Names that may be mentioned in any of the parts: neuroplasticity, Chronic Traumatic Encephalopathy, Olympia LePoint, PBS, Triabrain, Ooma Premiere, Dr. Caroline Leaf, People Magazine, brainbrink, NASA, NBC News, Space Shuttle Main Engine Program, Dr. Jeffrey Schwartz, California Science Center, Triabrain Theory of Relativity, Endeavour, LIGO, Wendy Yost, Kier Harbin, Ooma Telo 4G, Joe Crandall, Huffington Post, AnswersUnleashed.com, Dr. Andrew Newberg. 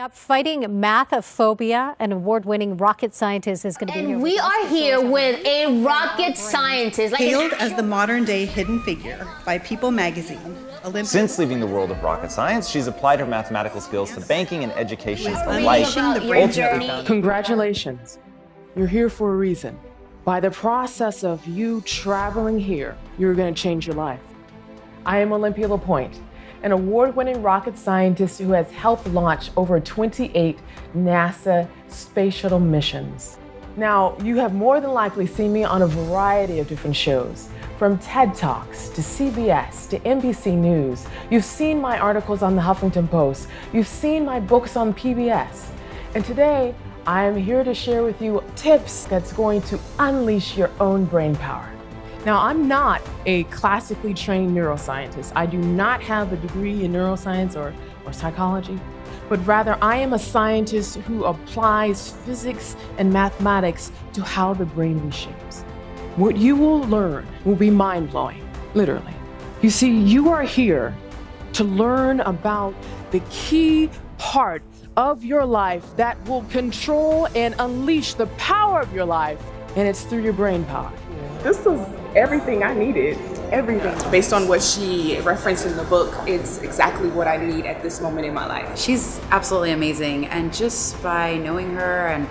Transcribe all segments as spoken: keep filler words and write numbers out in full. Up, fighting mathophobia, an award-winning rocket scientist is going to be here. And we are here with a rocket scientist. Hailed as the modern-day hidden figure by People Magazine. Olympia. Since leaving the world of rocket science, she's applied her mathematical skills to banking and education alike. Congratulations. You're here for a reason. By the process of you traveling here, you're going to change your life. I am Olympia LePoint, an award-winning rocket scientist who has helped launch over twenty-eight NASA Space Shuttle missions. Now, you have more than likely seen me on a variety of different shows, from TED Talks to C B S to N B C News. You've seen my articles on the Huffington Post. You've seen my books on P B S. And today, I am here to share with you tips that's going to unleash your own brain power. Now, I'm not a classically trained neuroscientist. I do not have a degree in neuroscience or, or psychology, but rather I am a scientist who applies physics and mathematics to how the brain reshapes. What you will learn will be mind-blowing, literally. You see, you are here to learn about the key part of your life that will control and unleash the power of your life, and it's through your brain power. This is everything I needed, everything. Based on what she referenced in the book, it's exactly what I need at this moment in my life. She's absolutely amazing, and just by knowing her and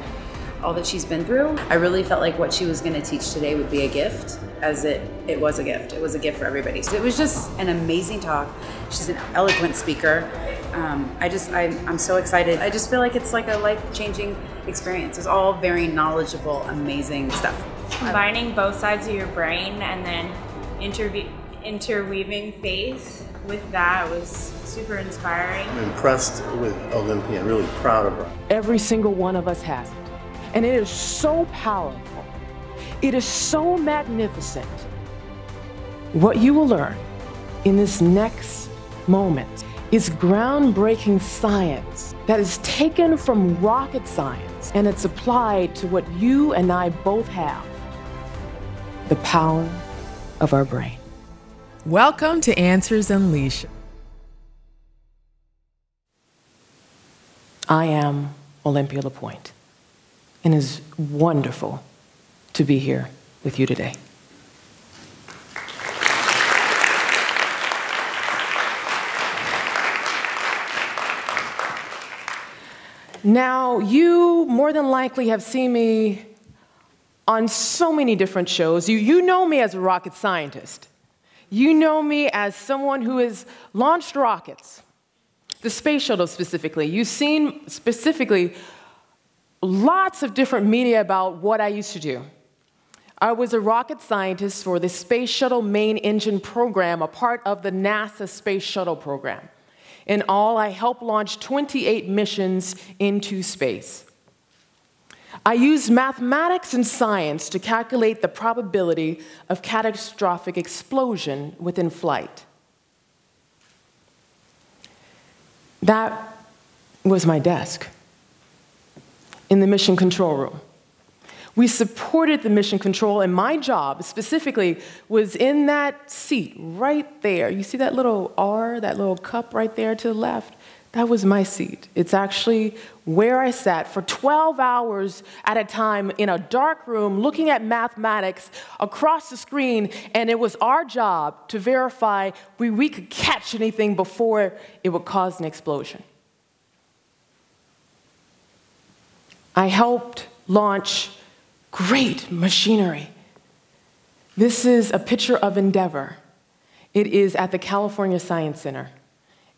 all that she's been through, I really felt like what she was going to teach today would be a gift, as it, it was a gift. It was a gift for everybody. So it was just an amazing talk. She's an eloquent speaker. Um, I just, I, I'm so excited. I just feel like it's like a life-changing experience. It's all very knowledgeable, amazing stuff. Combining both sides of your brain and then interve interweaving faith with that was super inspiring. I'm impressed with Olympia, really proud of her. Every single one of us has it. And it is so powerful. It is so magnificent. What you will learn in this next moment is groundbreaking science that is taken from rocket science and it's applied to what you and I both have. The power of our brain. Welcome to Answers Unleashed. I am Olympia LePoint, and it's wonderful to be here with you today. Now, you more than likely have seen me on so many different shows. You, you know me as a rocket scientist. You know me as someone who has launched rockets, the space shuttle specifically. You've seen specifically lots of different media about what I used to do. I was a rocket scientist for the Space Shuttle Main Engine Program, a part of the NASA Space Shuttle Program. In all, I helped launch twenty-eight missions into space. I used mathematics and science to calculate the probability of catastrophic explosion within flight. That was my desk in the mission control room. We supported the mission control, and my job specifically was in that seat right there. You see that little R, that little cup right there to the left? That was my seat. It's actually where I sat for twelve hours at a time in a dark room looking at mathematics across the screen, and it was our job to verify we, we could catch anything before it would cause an explosion. I helped launch great machinery. This is a picture of Endeavour. It is at the California Science Center.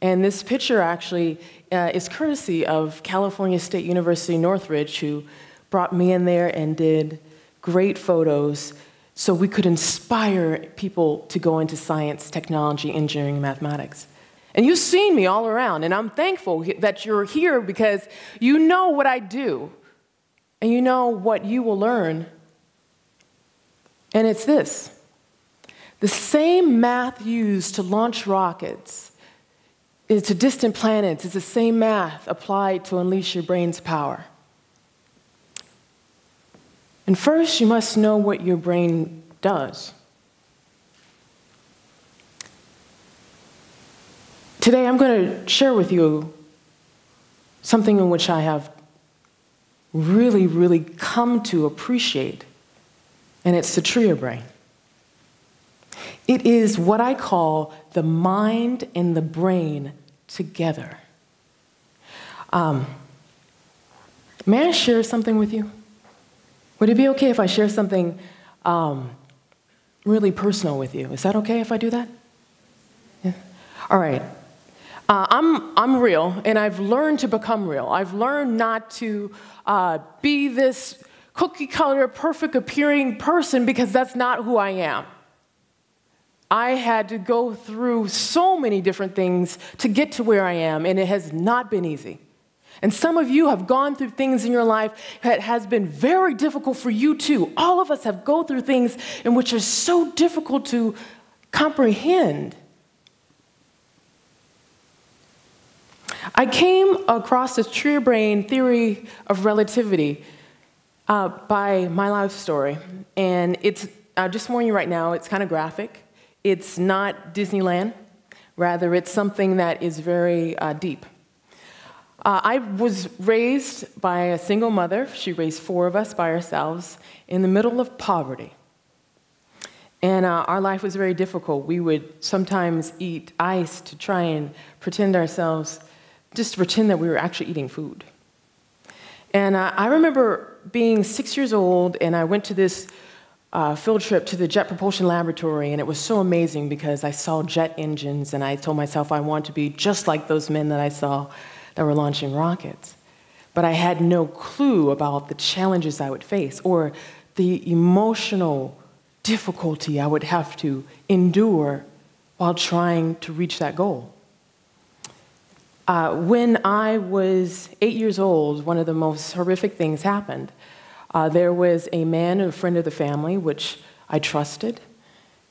And this picture actually uh, is courtesy of California State University, Northridge, who brought me in there and did great photos so we could inspire people to go into science, technology, engineering, and mathematics. And you've seen me all around, and I'm thankful that you're here because you know what I do, and you know what you will learn. And it's this. The same math used to launch rockets to distant planets is the same math applied to unleash your brain's power. And first, you must know what your brain does. Today, I'm going to share with you something in which I have really, really come to appreciate, and it's the Triabrain. It is what I call the mind and the brain together. Um, may I share something with you? Would it be okay if I share something um, really personal with you? Is that okay if I do that? Yeah. All right. Uh, I'm, I'm real, and I've learned to become real. I've learned not to uh, be this cookie-cutter, perfect-appearing person, because that's not who I am. I had to go through so many different things to get to where I am, and it has not been easy. And some of you have gone through things in your life that has been very difficult for you too. All of us have gone through things in which are so difficult to comprehend. I came across the Triabrain Theory of Relativity uh, by my life story, and it's, I'll just warn you right now, it's kind of graphic. It's not Disneyland. Rather, it's something that is very uh, deep. Uh, I was raised by a single mother. She raised four of us by ourselves in the middle of poverty. And uh, our life was very difficult. We would sometimes eat ice to try and pretend ourselves, just to pretend that we were actually eating food. And uh, I remember being six years old, and I went to this Uh, field trip to the Jet Propulsion Laboratory, and it was so amazing because I saw jet engines, and I told myself I wanted to be just like those men that I saw that were launching rockets. But I had no clue about the challenges I would face or the emotional difficulty I would have to endure while trying to reach that goal. Uh, when I was eight years old, one of the most horrific things happened. Uh, there was a man, a friend of the family, which I trusted,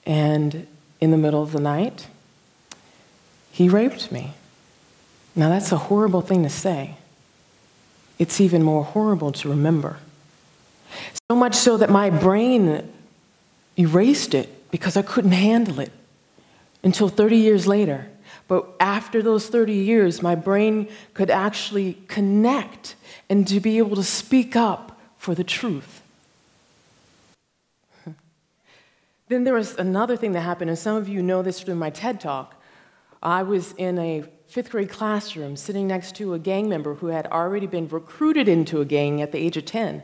and in the middle of the night, he raped me. Now, that's a horrible thing to say. It's even more horrible to remember. So much so that my brain erased it because I couldn't handle it until thirty years later. But after those thirty years, my brain could actually connect and to be able to speak up for the truth. Then there was another thing that happened, and some of you know this through my TED Talk. I was in a fifth grade classroom sitting next to a gang member who had already been recruited into a gang at the age of ten.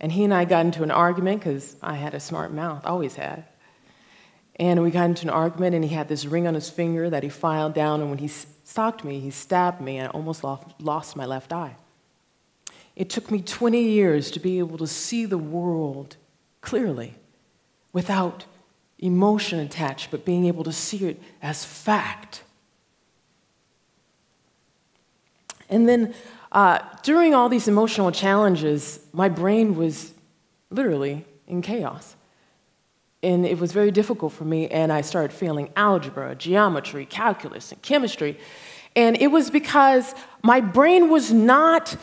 And he and I got into an argument, because I had a smart mouth, always had. And we got into an argument, and he had this ring on his finger that he filed down, and when he stalked me, he stabbed me, and I almost lost my left eye. It took me twenty years to be able to see the world clearly, without emotion attached, but being able to see it as fact. And then uh, during all these emotional challenges, my brain was literally in chaos. And it was very difficult for me, and I started failing algebra, geometry, calculus, and chemistry. And it was because my brain was not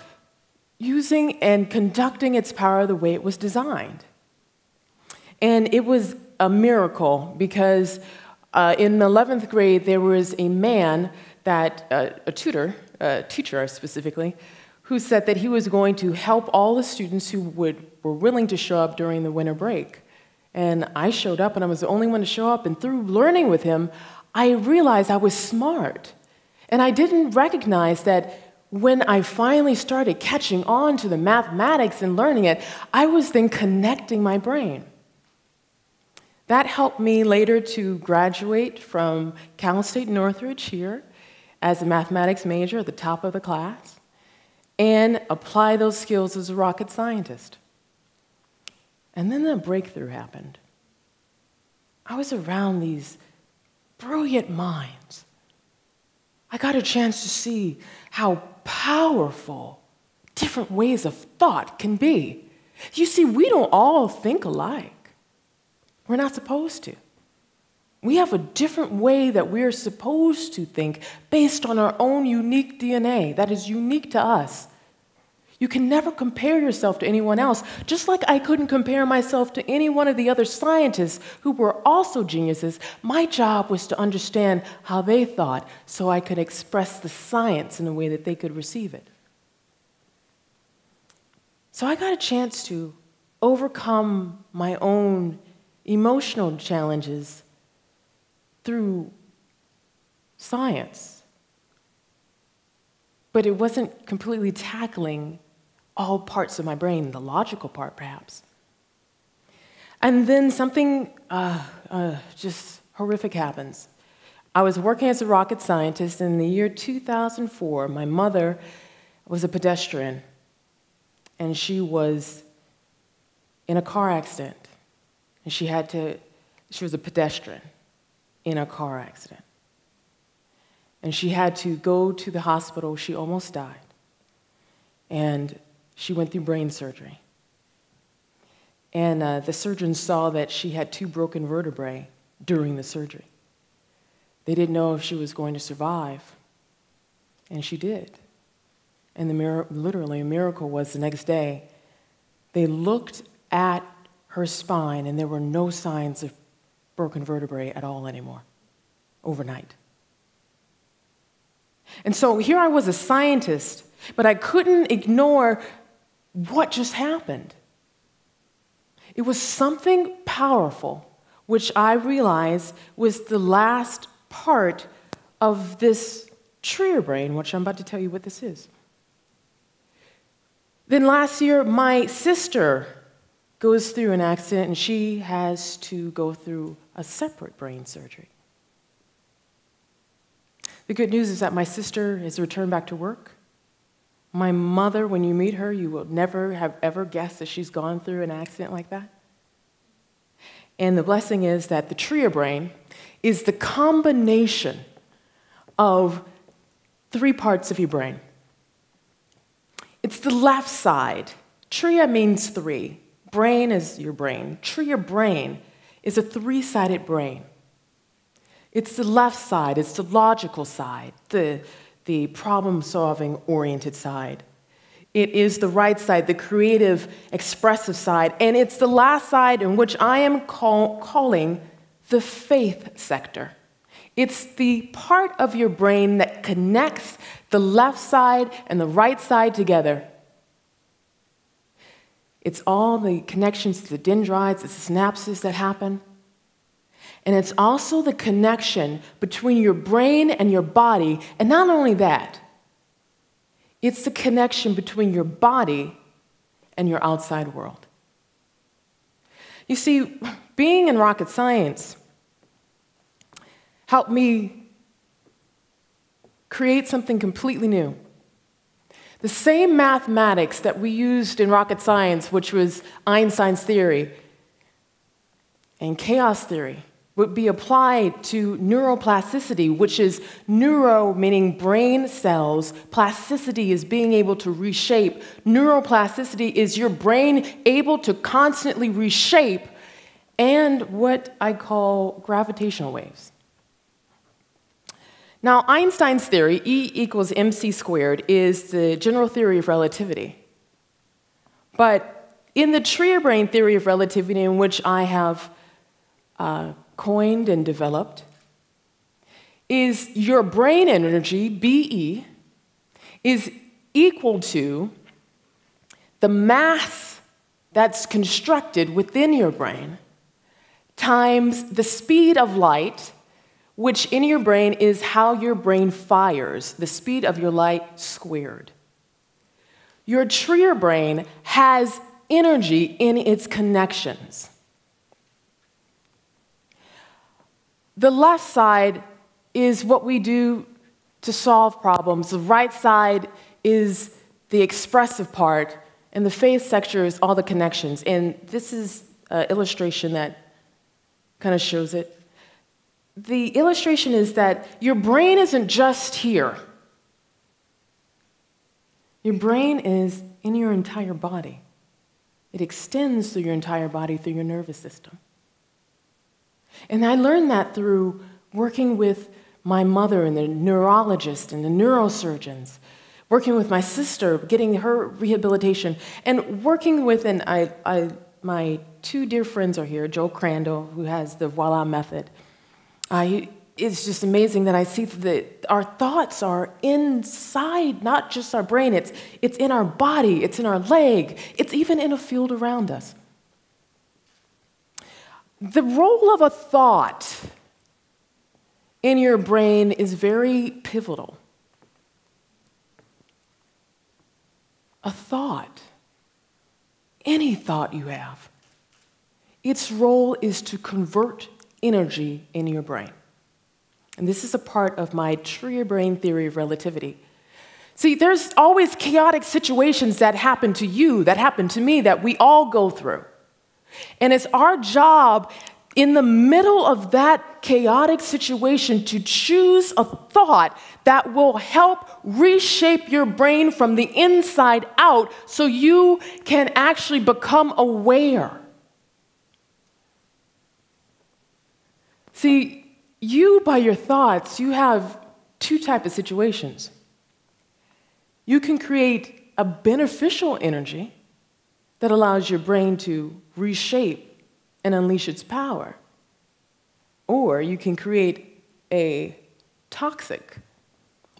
using and conducting its power the way it was designed. And it was a miracle, because uh, in eleventh grade, there was a man that, uh, a tutor, a teacher specifically, who said that he was going to help all the students who would, were willing to show up during the winter break. And I showed up, and I was the only one to show up, and through learning with him, I realized I was smart. And I didn't recognize that when I finally started catching on to the mathematics and learning it, I was then connecting my brain. That helped me later to graduate from Cal State Northridge here as a mathematics major at the top of the class and apply those skills as a rocket scientist. And then the breakthrough happened. I was around these brilliant minds. I got a chance to see how powerful different ways of thought can be. You see, we don't all think alike. We're not supposed to. We have a different way that we're supposed to think based on our own unique D N A that is unique to us. You can never compare yourself to anyone else, just like I couldn't compare myself to any one of the other scientists who were also geniuses. My job was to understand how they thought so I could express the science in a way that they could receive it. So I got a chance to overcome my own emotional challenges through science. But it wasn't completely tackling all parts of my brain, the logical part perhaps. And then something uh, uh, just horrific happens. I was working as a rocket scientist, and in the year two thousand four, my mother was a pedestrian, and she was in a car accident. And she had to, she was a pedestrian in a car accident. And she had to go to the hospital. She almost died. And she went through brain surgery. And uh, the surgeon saw that she had two broken vertebrae during the surgery. They didn't know if she was going to survive, and she did. And the mir- literally a miracle was the next day, they looked at her spine, and there were no signs of broken vertebrae at all anymore, overnight. And so here I was, a scientist, but I couldn't ignore what just happened. It was something powerful, which I realized was the last part of this Triabrain, which I'm about to tell you what this is. Then last year, my sister goes through an accident, and she has to go through a separate brain surgery. The good news is that my sister has returned back to work. My mother, when you meet her, you will never have ever guessed that she's gone through an accident like that. And the blessing is that the Triabrain is the combination of three parts of your brain. It's the left side. Tria means three. Brain is your brain. Triabrain is a three-sided brain. It's the left side. It's the logical side, the, the problem-solving oriented side. It is the right side, the creative, expressive side. And it's the last side in which I am call, calling the faith sector. It's the part of your brain that connects the left side and the right side together. It's all the connections to the dendrites, the synapses that happen. And it's also the connection between your brain and your body. And not only that, it's the connection between your body and your outside world. You see, being in rocket science helped me create something completely new. The same mathematics that we used in rocket science, which was Einstein's theory and chaos theory, would be applied to neuroplasticity, which is neuro meaning brain cells. Plasticity is being able to reshape. Neuroplasticity is your brain able to constantly reshape, and what I call gravitational waves. Now, Einstein's theory, E equals mc squared, is the general theory of relativity. But in the Triabrain theory of relativity, in which I have uh, coined and developed, is your brain energy, B E, is equal to the mass that's constructed within your brain times the speed of light, which in your brain is how your brain fires, the speed of your light squared. Your Triabrain has energy in its connections. The left side is what we do to solve problems. The right side is the expressive part, and the faith sector is all the connections. And this is an illustration that kind of shows it. The illustration is that your brain isn't just here. Your brain is in your entire body. It extends through your entire body, through your nervous system. And I learned that through working with my mother and the neurologist and the neurosurgeons, working with my sister, getting her rehabilitation, and working with, and I, I, my two dear friends are here, Joe Crandall, who has the Voila method. Uh, he, it's just amazing that I see that our thoughts are inside, not just our brain. It's, it's in our body, it's in our leg, it's even in a field around us. The role of a thought in your brain is very pivotal. A thought, any thought you have, its role is to convert energy in your brain. And this is a part of my Triabrain Theory of Relativity. See, there's always chaotic situations that happen to you, that happen to me, that we all go through. And it's our job in the middle of that chaotic situation to choose a thought that will help reshape your brain from the inside out so you can actually become aware. See, you, by your thoughts, you have two types of situations. You can create a beneficial energy that allows your brain to reshape and unleash its power. Or you can create a toxic,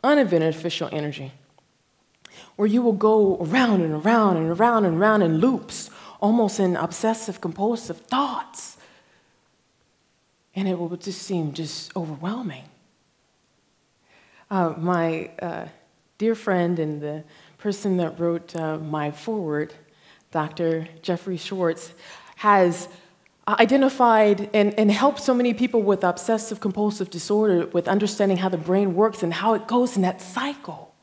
unbeneficial energy where you will go around and around and around and around in loops, almost in obsessive-compulsive thoughts. And it will just seem just overwhelming. Uh, my uh, dear friend and the person that wrote uh, my foreword, Doctor Jeffrey Schwartz, has identified and, and helped so many people with obsessive-compulsive disorder with understanding how the brain works and how it goes in that cycle.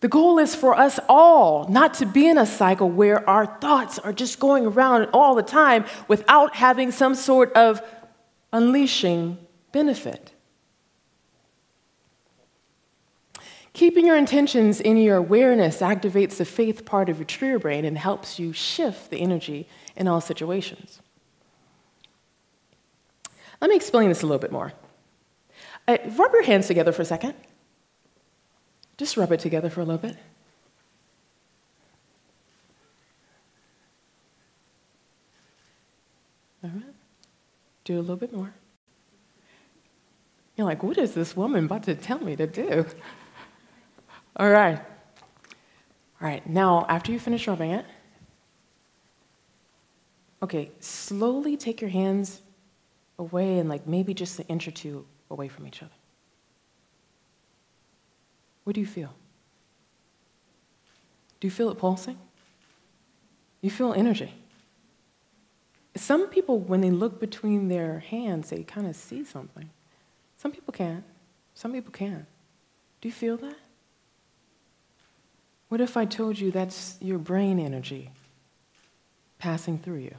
The goal is for us all not to be in a cycle where our thoughts are just going around all the time without having some sort of unleashing benefit. Keeping your intentions in your awareness activates the faith part of your Triabrain and helps you shift the energy in all situations. Let me explain this a little bit more. Uh, rub your hands together for a second. Just rub it together for a little bit. All right. Do a little bit more. You're like, what is this woman about to tell me to do? All right. All right, now after you finish rubbing it, okay, slowly take your hands away and like maybe just an inch or two away from each other. What do you feel? Do you feel it pulsing? You feel energy. Some people, when they look between their hands, they kind of see something. Some people can't. Some people can. Do you feel that? What if I told you that's your brain energy passing through you?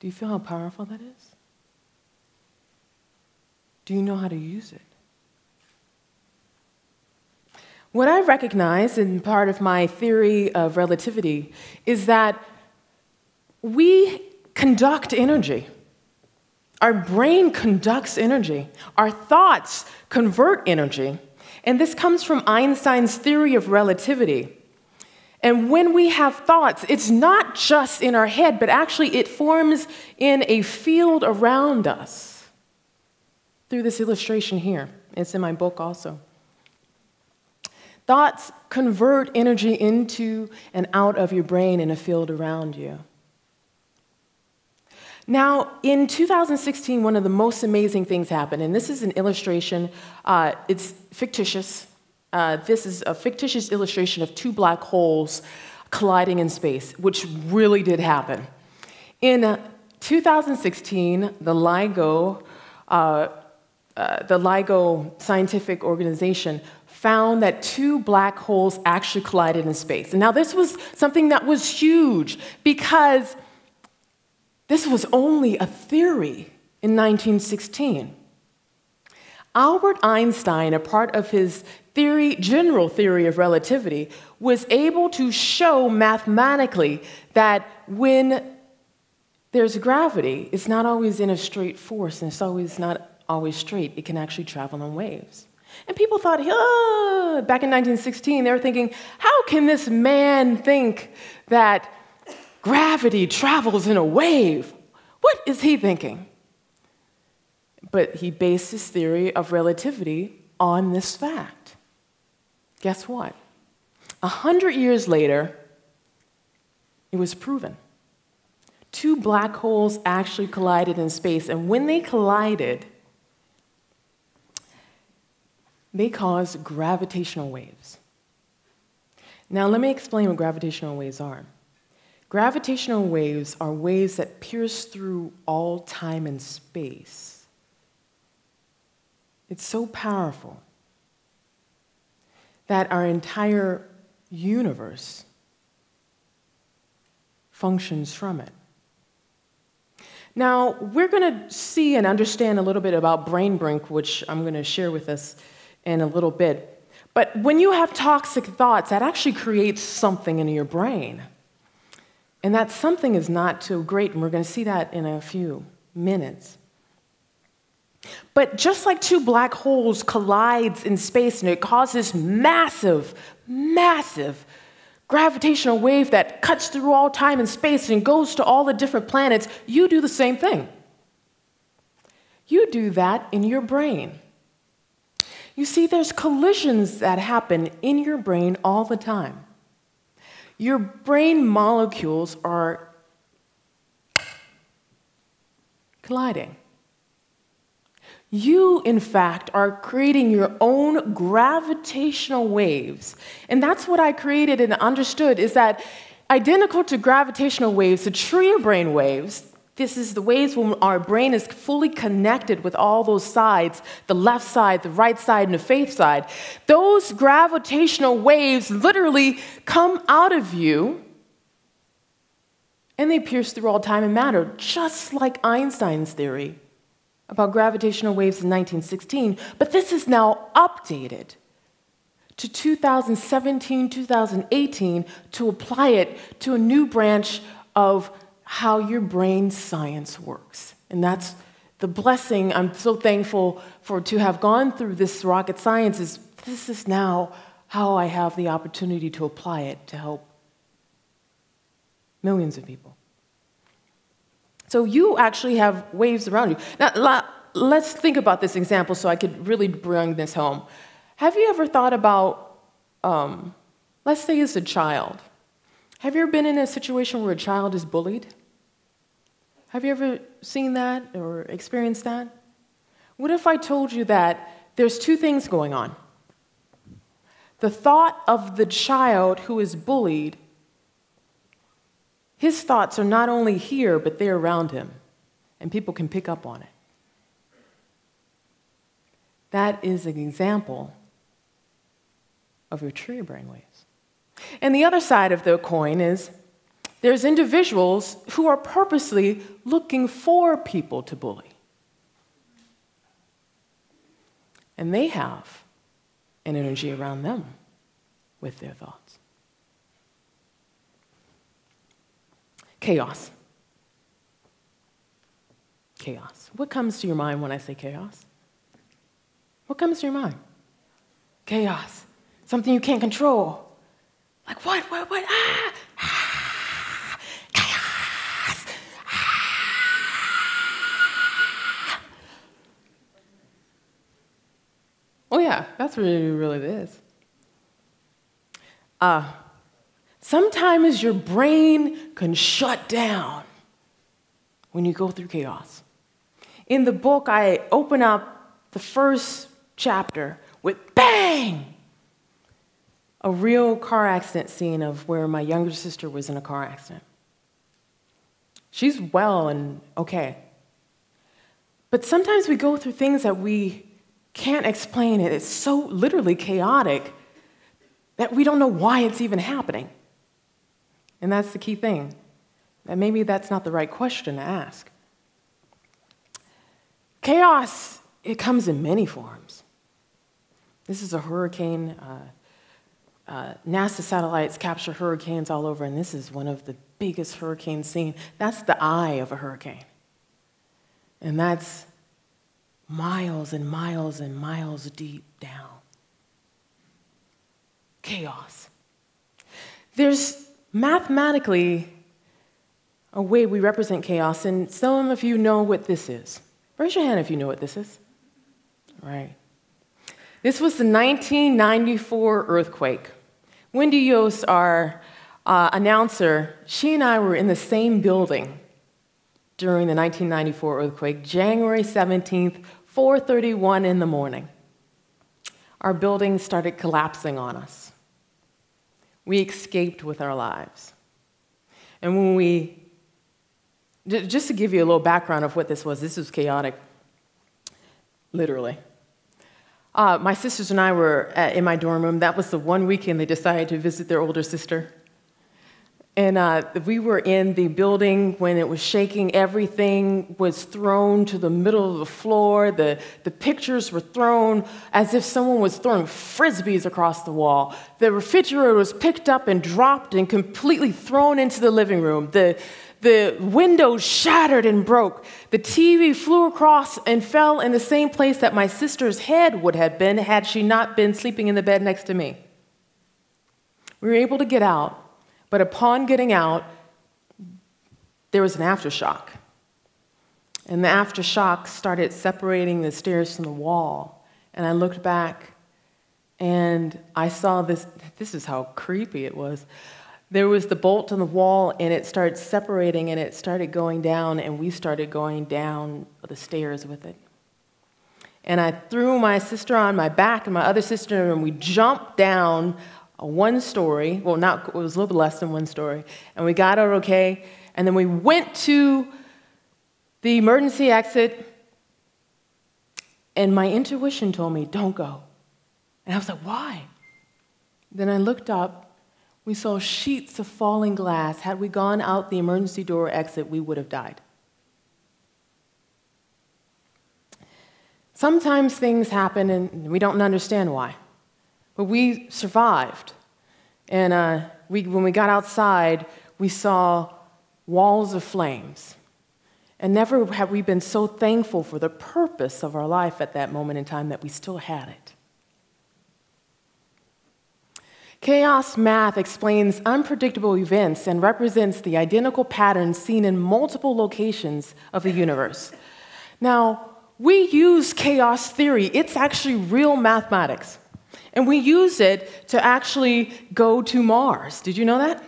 Do you feel how powerful that is? Do you know how to use it? What I recognize, and part of my theory of relativity, is that we conduct energy. Our brain conducts energy. Our thoughts convert energy. And this comes from Einstein's theory of relativity. And when we have thoughts, it's not just in our head, but actually it forms in a field around us. Through this illustration here. It's in my book also. Thoughts convert energy into and out of your brain in a field around you. Now, in two thousand sixteen, one of the most amazing things happened, and this is an illustration. Uh, it's fictitious. Uh, this is a fictitious illustration of two black holes colliding in space, which really did happen. In uh, two thousand sixteen, the LIGO, uh, uh, the LIGO scientific organization found that two black holes actually collided in space. And now, this was something that was huge because this was only a theory in nineteen sixteen. Albert Einstein, a part of his theory, general theory of relativity, was able to show mathematically that when there's gravity, it's not always in a straight force, and it's always not always straight. It can actually travel in waves. And people thought, oh, back in nineteen sixteen, they were thinking, how can this man think that gravity travels in a wave? What is he thinking? But he based his theory of relativity on this fact. Guess what? A hundred years later, it was proven. Two black holes actually collided in space, and when they collided, they caused gravitational waves. Now, let me explain what gravitational waves are. Gravitational waves are waves that pierce through all time and space. It's so powerful that our entire universe functions from it. Now, we're going to see and understand a little bit about brainbrink, which I'm going to share with us in a little bit. But when you have toxic thoughts, that actually creates something in your brain. And that something is not too great, and we're going to see that in a few minutes. But just like two black holes collides in space and it causes massive, massive gravitational wave that cuts through all time and space and goes to all the different planets, you do the same thing. You do that in your brain. You see, there's collisions that happen in your brain all the time. Your brain molecules are colliding. You, in fact, are creating your own gravitational waves. And that's what I created and understood, is that identical to gravitational waves, the triabrain waves, this is the waves when our brain is fully connected with all those sides, the left side, the right side, and the faith side. Those gravitational waves literally come out of you, and they pierce through all time and matter, just like Einstein's theory about gravitational waves in nineteen sixteen, but this is now updated to two thousand seventeen, two thousand eighteen to apply it to a new branch of how your brain science works. And that's the blessing I'm so thankful for to have gone through this rocket science is this is now how I have the opportunity to apply it to help millions of people. So you actually have waves around you. Now, let's think about this example so I could really bring this home. Have you ever thought about, um, let's say as a child, have you ever been in a situation where a child is bullied? Have you ever seen that or experienced that? What if I told you that there's two things going on? The thought of the child who is bullied, his thoughts are not only here, but they're around him, and people can pick up on it. That is an example of your triabrain waves. And the other side of the coin is there's individuals who are purposely looking for people to bully. And they have an energy around them with their thoughts. Chaos. Chaos. What comes to your mind when I say chaos? What comes to your mind? Chaos. Something you can't control. Like what, what, what? Ah! Ah! Chaos! Ah! Oh yeah, that's what it really is. Ah. Uh, Sometimes your brain can shut down when you go through chaos. In the book, I open up the first chapter with bang! A real car accident scene of where my younger sister was in a car accident. She's well and okay. But sometimes we go through things that we can't explain. It's so literally chaotic that we don't know why it's even happening. And that's the key thing. And maybe that's not the right question to ask. Chaos, it comes in many forms. This is a hurricane. Uh, uh, NASA satellites capture hurricanes all over, and this is one of the biggest hurricanes seen. That's the eye of a hurricane. And that's miles and miles and miles deep down. Chaos. There's mathematically a way we represent chaos, and some of you know what this is, Raise your hand if you know what this is. All right. This was the nineteen ninety-four earthquake. Wendy Yost, our uh, announcer, she and I were in the same building during the nineteen ninety-four earthquake, January seventeenth, four thirty-one in the morning. Our building started collapsing on us. We escaped with our lives. And when we, just to give you a little background of what this was, this was chaotic, literally. Uh, my sisters and I were at, in my dorm room. That was the one weekend they decided to visit their older sister. And uh, we were in the building when it was shaking. Everything was thrown to the middle of the floor. The, the pictures were thrown as if someone was throwing Frisbees across the wall. The refrigerator was picked up and dropped and completely thrown into the living room. The, the windows shattered and broke. The T V flew across and fell in the same place that my sister's head would have been had she not been sleeping in the bed next to me. We were able to get out, but upon getting out, there was an aftershock. And the aftershock started separating the stairs from the wall. And I looked back, and I saw this. This is how creepy it was. There was the bolt on the wall, and it started separating, and it started going down, and we started going down the stairs with it. And I threw my sister on my back and my other sister, and we jumped down a one story. Well, not, it was a little bit less than one story. And we got out okay, and then we went to the emergency exit, and my intuition told me, don't go. And I was like, why? Then I looked up. We saw sheets of falling glass. Had we gone out the emergency door exit, we would have died. Sometimes things happen and we don't understand why. But we survived. And uh, we, when we got outside, we saw walls of flames. And never have we been so thankful for the purpose of our life at that moment in time that we still had it. Chaos math explains unpredictable events and represents the identical patterns seen in multiple locations of the universe. Now, we use chaos theory. It's actually real mathematics. And we use it to actually go to Mars. Did you know that?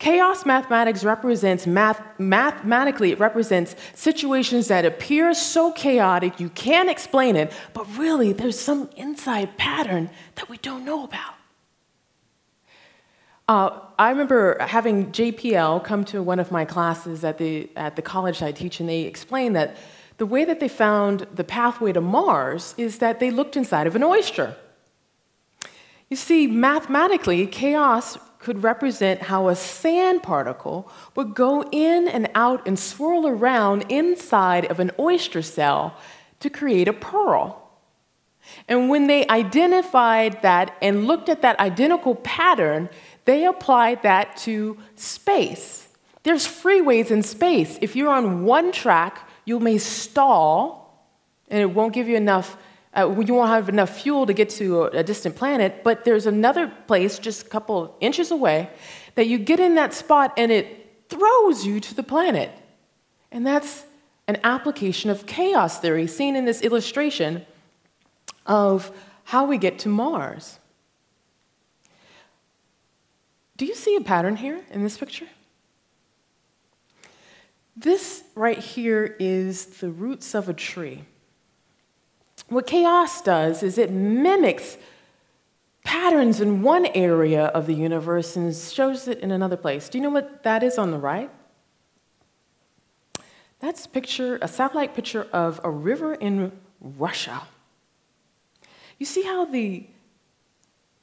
Chaos mathematics represents, math, mathematically, it represents situations that appear so chaotic you can't explain it, but really there's some inside pattern that we don't know about. Uh, I remember having J P L come to one of my classes at the, at the college I teach, and they explained that the way that they found the pathway to Mars is that they looked inside of an oyster. You see, mathematically, chaos could represent how a sand particle would go in and out and swirl around inside of an oyster shell to create a pearl. And when they identified that and looked at that identical pattern, they applied that to space. There's freeways in space. If you're on one track, you may stall, and it won't give you enough, uh, you won't have enough fuel to get to a, a distant planet, but there's another place just a couple of inches away that you get in that spot and it throws you to the planet. And that's an application of chaos theory seen in this illustration of how we get to Mars. Do you see a pattern here in this picture? This right here is the roots of a tree. What chaos does is it mimics patterns in one area of the universe and shows it in another place. Do you know what that is on the right? That's a picture, a satellite picture of a river in Russia. You see how the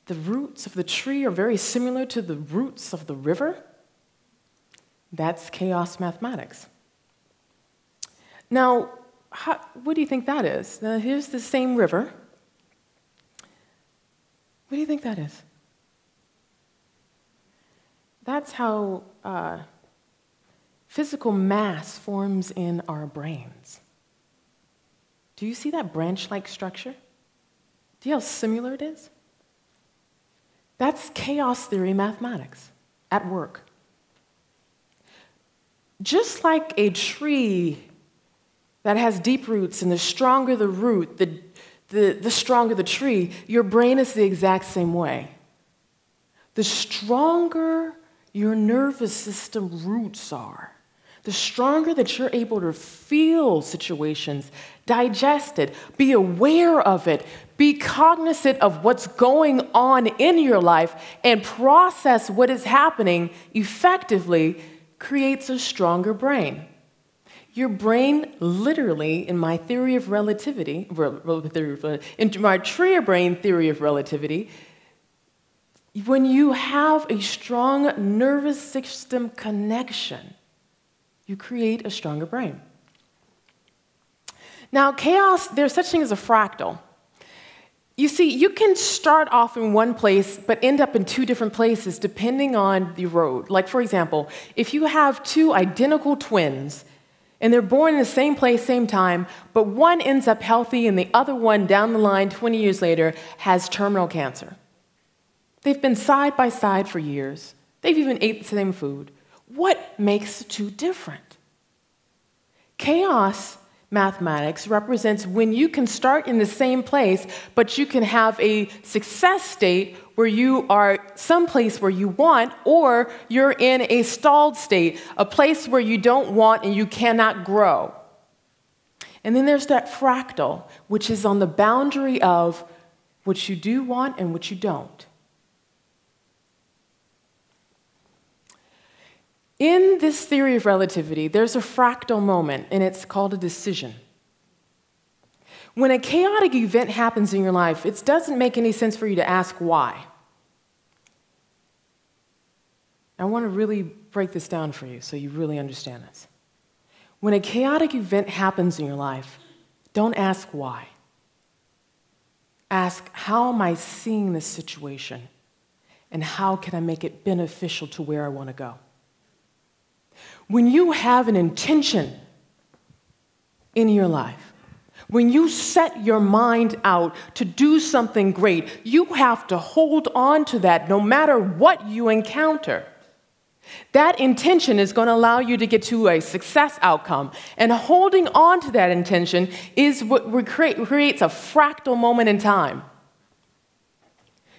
The roots of the tree are very similar to the roots of the river? That's chaos mathematics. Now, how, what do you think that is? Now, here's the same river. What do you think that is? That's how uh, physical mass forms in our brains. Do you see that branch-like structure? Do you know how similar it is? That's chaos theory mathematics at work. Just like a tree that has deep roots, and the stronger the root, the, the, the stronger the tree, your brain is the exact same way. The stronger your nervous system roots are, the stronger that you're able to feel situations, digest it, be aware of it, be cognizant of what's going on in your life, and process what is happening effectively, creates a stronger brain. Your brain literally, in my theory of relativity, in my Triabrain theory of relativity, when you have a strong nervous system connection, you create a stronger brain. Now, chaos, there's such thing as a fractal. You see, you can start off in one place, but end up in two different places depending on the road. Like, for example, if you have two identical twins, and they're born in the same place, same time, but one ends up healthy and the other one down the line twenty years later has terminal cancer. They've been side by side for years. They've even ate the same food. What makes the two different? Chaos mathematics represents when you can start in the same place, but you can have a success state where you are someplace where you want, or you're in a stalled state, a place where you don't want and you cannot grow. And then there's that fractal, which is on the boundary of what you do want and what you don't. In this theory of relativity, there's a fractal moment, and it's called a decision. When a chaotic event happens in your life, it doesn't make any sense for you to ask why. I want to really break this down for you so you really understand this. When a chaotic event happens in your life, don't ask why. Ask, how am I seeing this situation, and how can I make it beneficial to where I want to go? When you have an intention in your life, when you set your mind out to do something great, you have to hold on to that no matter what you encounter. That intention is going to allow you to get to a success outcome, and holding on to that intention is what creates a fractal moment in time.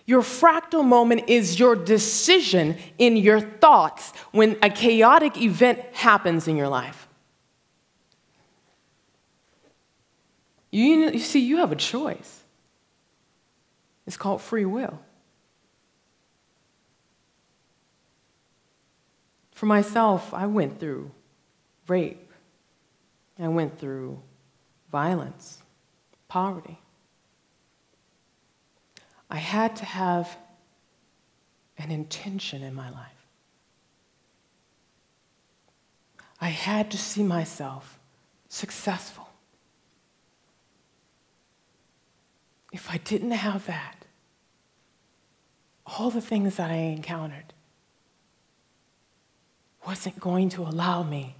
Your fractal moment is your decision in your thoughts when a chaotic event happens in your life. You, you see, you have a choice. It's called free will. For myself, I went through rape. I went through violence, poverty. I had to have an intention in my life. I had to see myself successful. If I didn't have that, all the things that I encountered wasn't going to allow me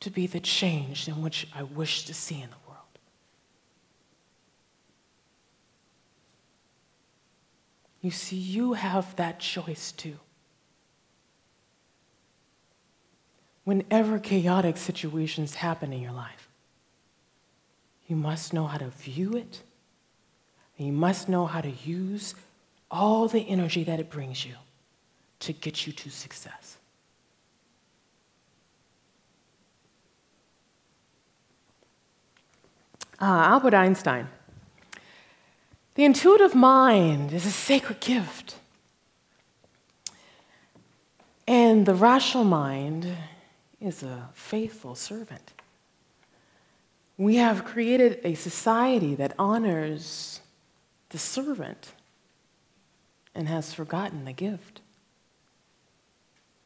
to be the change in which I wish to see in the world. You see, you have that choice too. Whenever chaotic situations happen in your life, you must know how to view it, and you must know how to use all the energy that it brings you to get you to success. Uh, Albert Einstein. The intuitive mind is a sacred gift, and the rational mind is a faithful servant. We have created a society that honors the servant and has forgotten the gift.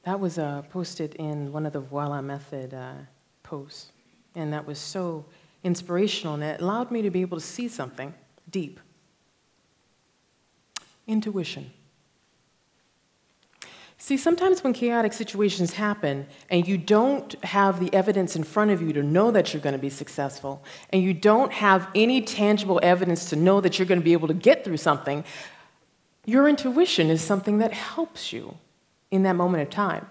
That was uh, posted in one of the Voila method uh, posts, and that was so inspirational, and it allowed me to be able to see something deep. Intuition. See, sometimes when chaotic situations happen and you don't have the evidence in front of you to know that you're going to be successful, and you don't have any tangible evidence to know that you're going to be able to get through something, your intuition is something that helps you in that moment of time.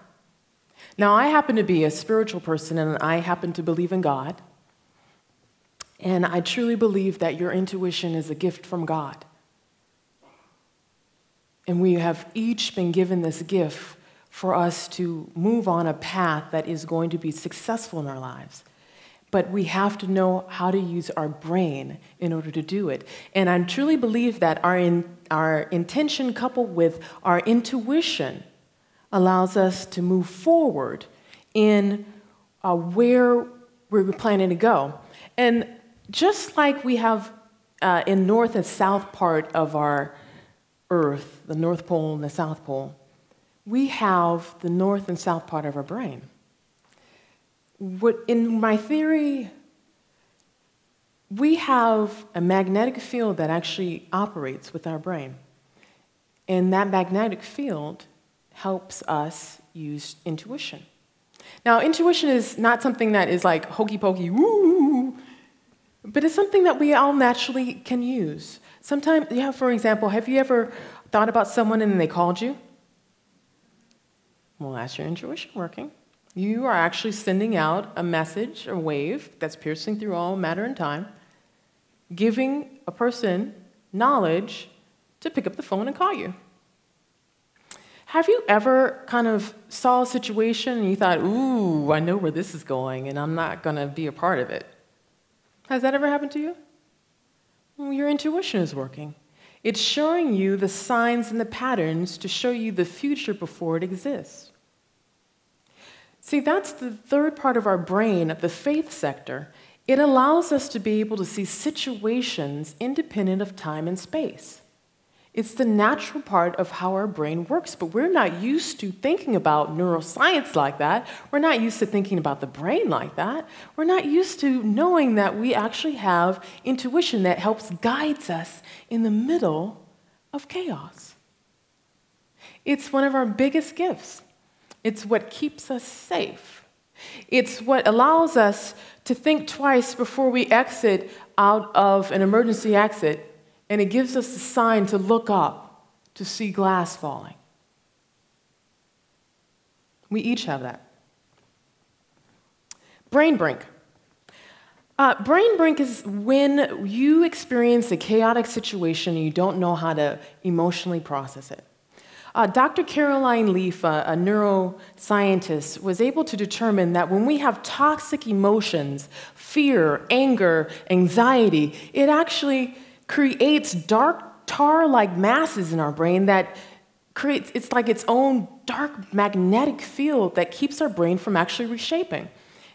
Now, I happen to be a spiritual person, and I happen to believe in God, And I truly believe that your intuition is a gift from God. And we have each been given this gift for us to move on a path that is going to be successful in our lives. But we have to know how to use our brain in order to do it. And I truly believe that our, in, our intention coupled with our intuition allows us to move forward in uh, where we're planning to go. And just like we have uh, in north and south part of our Earth, the North Pole and the South Pole, we have the north and south part of our brain. What, in my theory, we have a magnetic field that actually operates with our brain. And that magnetic field helps us use intuition. Now, intuition is not something that is like hokey-pokey, woo, but it's something that we all naturally can use. Sometimes, yeah, for example, have you ever thought about someone and they called you? Well, that's your intuition working. You are actually sending out a message, a wave, that's piercing through all matter and time, giving a person knowledge to pick up the phone and call you. Have you ever kind of saw a situation and you thought, ooh, I know where this is going and I'm not going to be a part of it? Has that ever happened to you? Well, your intuition is working. It's showing you the signs and the patterns to show you the future before it exists. See, that's the third part of our brain, of the faith sector. It allows us to be able to see situations independent of time and space. It's the natural part of how our brain works, but we're not used to thinking about neuroscience like that. We're not used to thinking about the brain like that. We're not used to knowing that we actually have intuition that helps guide us in the middle of chaos. It's one of our biggest gifts. It's what keeps us safe. It's what allows us to think twice before we exit out of an emergency exit. And it gives us the sign to look up to see glass falling. We each have that. Brainbrink. Uh, brainbrink is when you experience a chaotic situation and you don't know how to emotionally process it. Uh, Doctor Caroline Leaf, a, a neuroscientist, was able to determine that when we have toxic emotions, fear, anger, anxiety, it actually creates dark tar-like masses in our brain that creates, it's like its own dark magnetic field that keeps our brain from actually reshaping.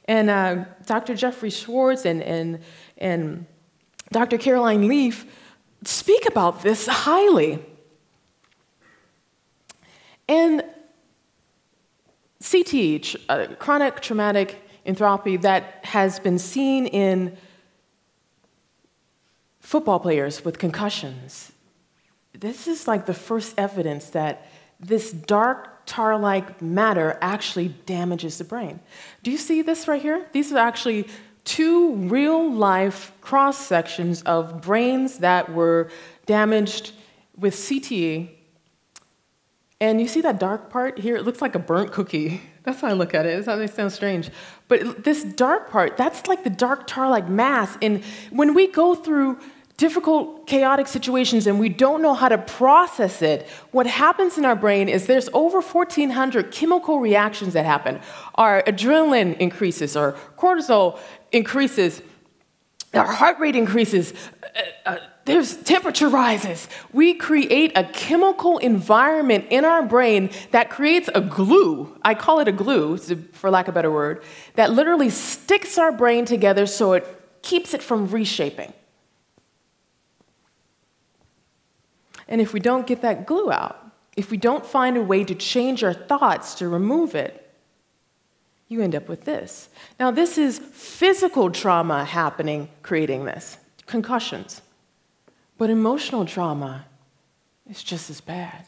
And uh, Doctor Jeffrey Schwartz and, and, and Doctor Caroline Leaf speak about this highly. And C T E, uh, Chronic Traumatic Encephalopathy, that has been seen in football players with concussions. This is like the first evidence that this dark tar-like matter actually damages the brain. Do you see this right here? These are actually two real-life cross-sections of brains that were damaged with C T E. And you see that dark part here? It looks like a burnt cookie. That's how I look at it. It sounds strange. But this dark part, that's like the dark tar-like mass. And when we go through difficult, chaotic situations and we don't know how to process it, what happens in our brain is there's over fourteen hundred chemical reactions that happen. Our adrenaline increases, our cortisol increases, our heart rate increases, uh, uh, there's temperature rises. We create a chemical environment in our brain that creates a glue. I call it a glue, for lack of a better word, that literally sticks our brain together so it keeps it from reshaping. And if we don't get that glue out, if we don't find a way to change our thoughts to remove it, you end up with this. Now, this is physical trauma happening, creating this, concussions. But emotional trauma is just as bad.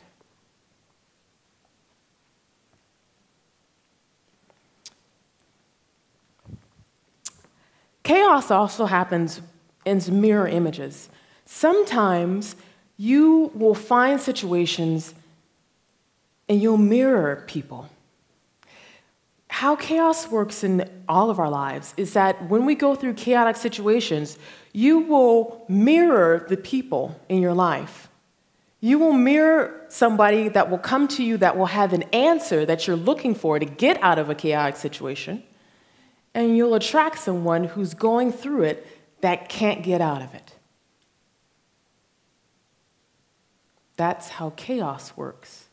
Chaos also happens in mirror images. Sometimes you will find situations and you'll mirror people. how chaos works in all of our lives is that when we go through chaotic situations, you will mirror the people in your life. You will mirror somebody that will come to you that will have an answer that you're looking for to get out of a chaotic situation, and you'll attract someone who's going through it that can't get out of it. That's how chaos works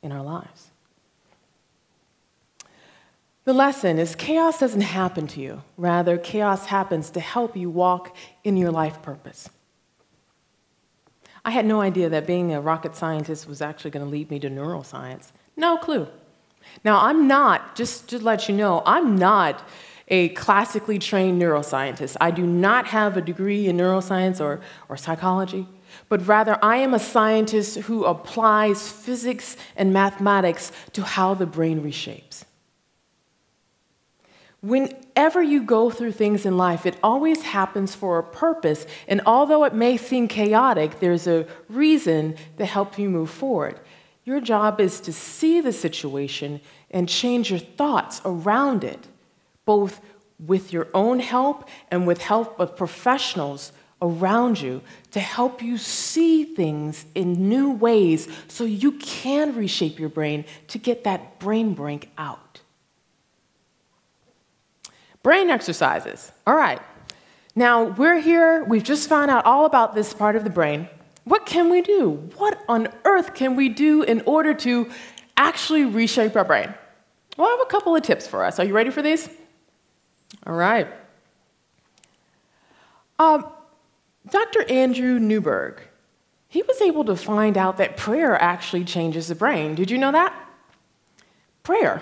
in our lives. The lesson is chaos doesn't happen to you. Rather, chaos happens to help you walk in your life purpose. I had no idea that being a rocket scientist was actually going to lead me to neuroscience. No clue. Now, I'm not, just to let you know, I'm not a classically trained neuroscientist. I do not have a degree in neuroscience or, or psychology, but rather I am a scientist who applies physics and mathematics to how the brain reshapes. Whenever you go through things in life, it always happens for a purpose, and although it may seem chaotic, there's a reason to help you move forward. Your job is to see the situation and change your thoughts around it, both with your own help and with help of professionals around you to help you see things in new ways so you can reshape your brain to get that brain brink out. Brain exercises. All right. Now, we're here. We've just found out all about this part of the brain. What can we do? What on earth can we do in order to actually reshape our brain? Well, I have a couple of tips for us. Are you ready for these? All right. Um, Doctor Andrew Newberg, he was able to find out that prayer actually changes the brain. Did you know that? Prayer.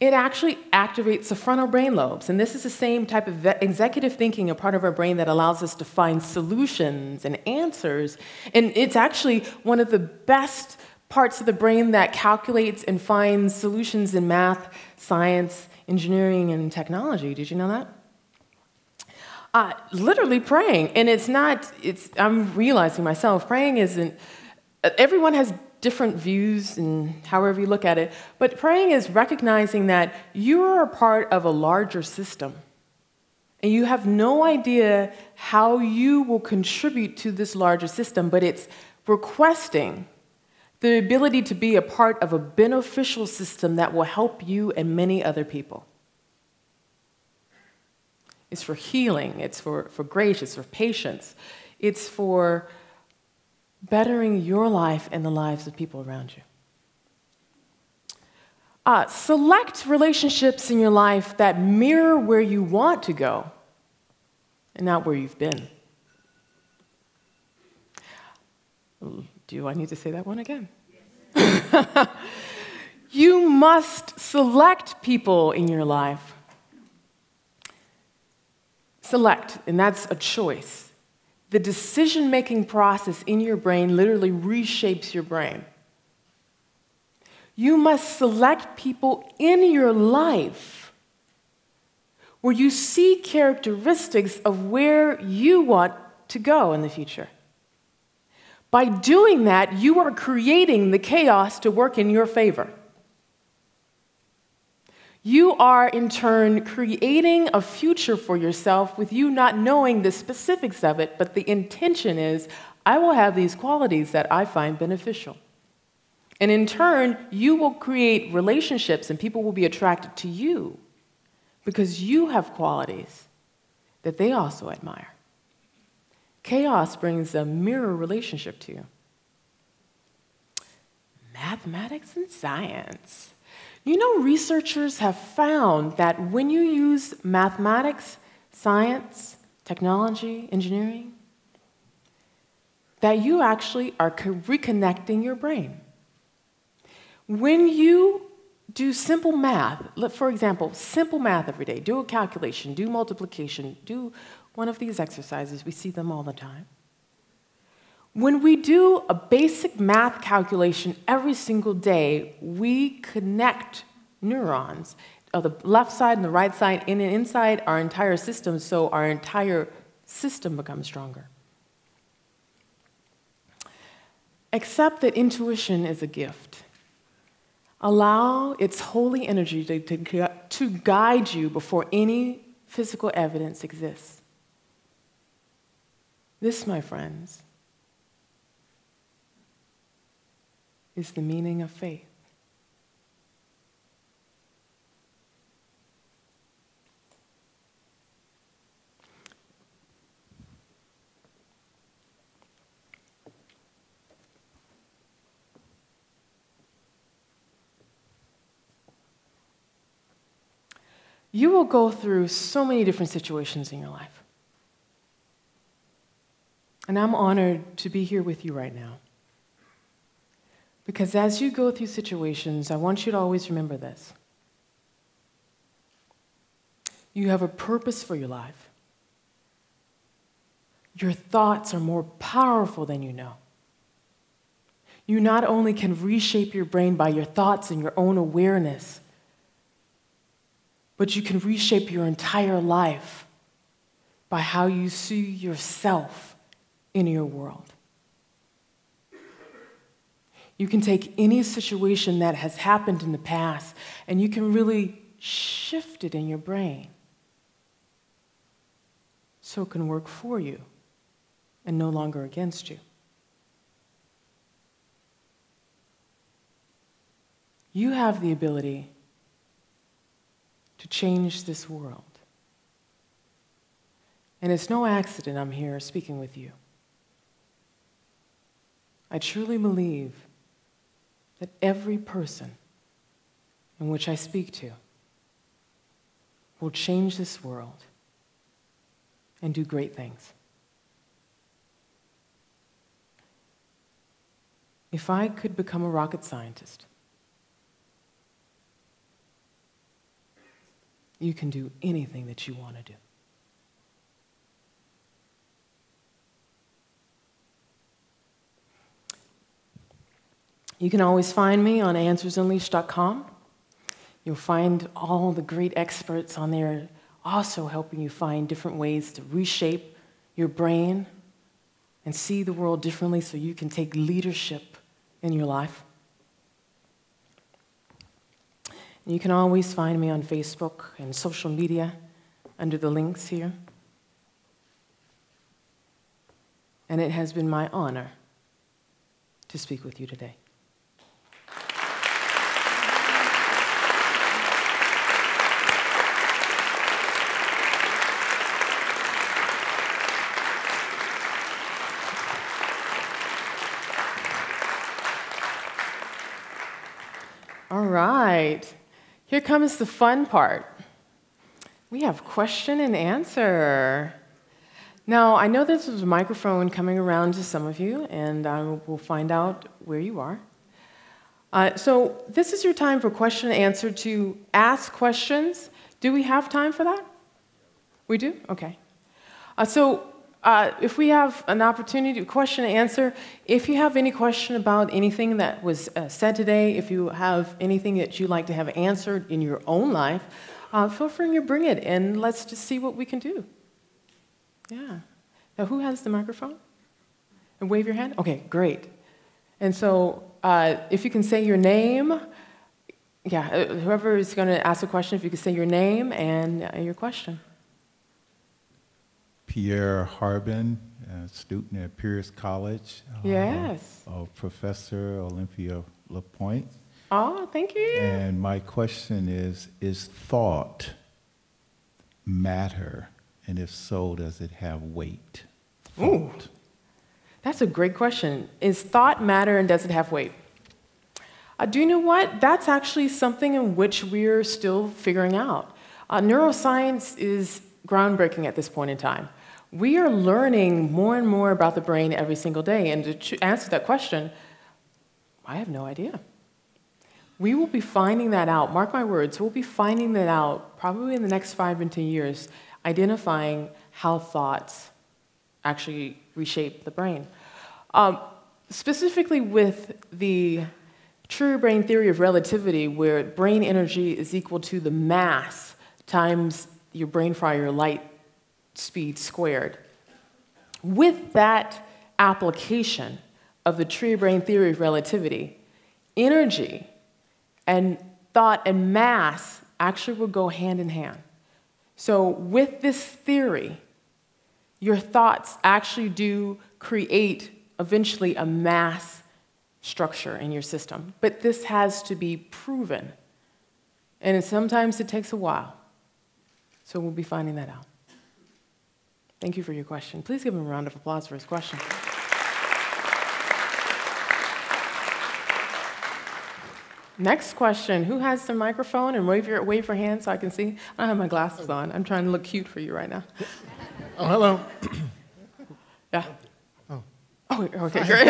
It actually activates the frontal brain lobes, and this is the same type of executive thinking, a part of our brain that allows us to find solutions and answers, and it's actually one of the best parts of the brain that calculates and finds solutions in math, science, engineering, and technology. Did you know that? Uh, literally praying, and it's not, it's, I'm realizing myself, praying isn't, everyone has different views and however you look at it, but praying is recognizing that you are a part of a larger system, and you have no idea how you will contribute to this larger system, but it's requesting the ability to be a part of a beneficial system that will help you and many other people. It's for healing, it's for, for grace, it's for patience, it's for bettering your life and the lives of people around you. Uh, select relationships in your life that mirror where you want to go and not where you've been. Do I need to say that one again? Yes. You must select people in your life. Select, and that's a choice. The decision-making process in your brain literally reshapes your brain. You must select people in your life where you see characteristics of where you want to go in the future. By doing that, you are creating the chaos to work in your favor. You are, in turn, creating a future for yourself with you not knowing the specifics of it, but the intention is, I will have these qualities that I find beneficial. And in turn, you will create relationships and people will be attracted to you because you have qualities that they also admire. Chaos brings a mirror relationship to you. Mathematics and science. You know, researchers have found that when you use mathematics, science, technology, engineering, that you actually are reconnecting your brain. When you do simple math, for example, simple math every day, do a calculation, do multiplication, do one of these exercises, we see them all the time. When we do a basic math calculation every single day, we connect neurons, on the left side and the right side, in and inside our entire system, so our entire system becomes stronger. Accept that intuition is a gift. Allow its holy energy to, to to guide you before any physical evidence exists. This, my friends, is the meaning of faith. You will go through so many different situations in your life. And I'm honored to be here with you right now. Because as you go through situations, I want you to always remember this. You have a purpose for your life. Your thoughts are more powerful than you know. You not only can reshape your brain by your thoughts and your own awareness, but you can reshape your entire life by how you see yourself in your world. You can take any situation that has happened in the past and you can really shift it in your brain so it can work for you and no longer against you. You have the ability to change this world. And it's no accident I'm here speaking with you. I truly believe that every person in which I speak to will change this world and do great things. If I could become a rocket scientist, you can do anything that you want to do. You can always find me on Answers Unleashed dot com. You'll find all the great experts on there also helping you find different ways to reshape your brain and see the world differently so you can take leadership in your life. You can always find me on Facebook and social media under the links here. And it has been my honor to speak with you today. All right. Here comes the fun part. We have question and answer. Now, I know there's a microphone coming around to some of you, and I will find out where you are. Uh, so this is your time for question and answer to ask questions. Do we have time for that? We do? Okay. Uh, so uh, if we have an opportunity to question and answer, if you have any question about anything that was uh, said today, if you have anything that you'd like to have answered in your own life, uh, feel free to bring it, and let's just see what we can do. Yeah. Now, who has the microphone? And wave your hand? Okay, great. And so uh, if you can say your name, yeah, whoever is going to ask a question, if you could say your name and uh, your question. Kier Harbin, a student at Pierce College. Yes. Uh, Professor Olympia LePoint. Oh, thank you. And my question is, is thought matter? And if so, does it have weight? Thought. Ooh, that's a great question. Is thought matter and does it have weight? Uh, do you know what? That's actually something in which we're still figuring out. Uh, neuroscience is groundbreaking at this point in time. We are learning more and more about the brain every single day, and to answer that question, I have no idea. We will be finding that out, mark my words, we'll be finding that out probably in the next five and ten years, identifying how thoughts actually reshape the brain. Um, specifically with the Triabrain Theory of Relativity, where brain energy is equal to the mass times your brain fry, your light speed squared. With that application of the Triabrain Theory of Relativity, energy and thought and mass actually will go hand in hand. So with this theory, your thoughts actually do create eventually a mass structure in your system. But this has to be proven. And sometimes it takes a while. So we'll be finding that out. Thank you for your question. Please give him a round of applause for his question. Next question, who has the microphone? And wave your, wave your hand so I can see. I don't have my glasses on. I'm trying to look cute for you right now. Oh, hello. Yeah. Oh. Oh, okay, great.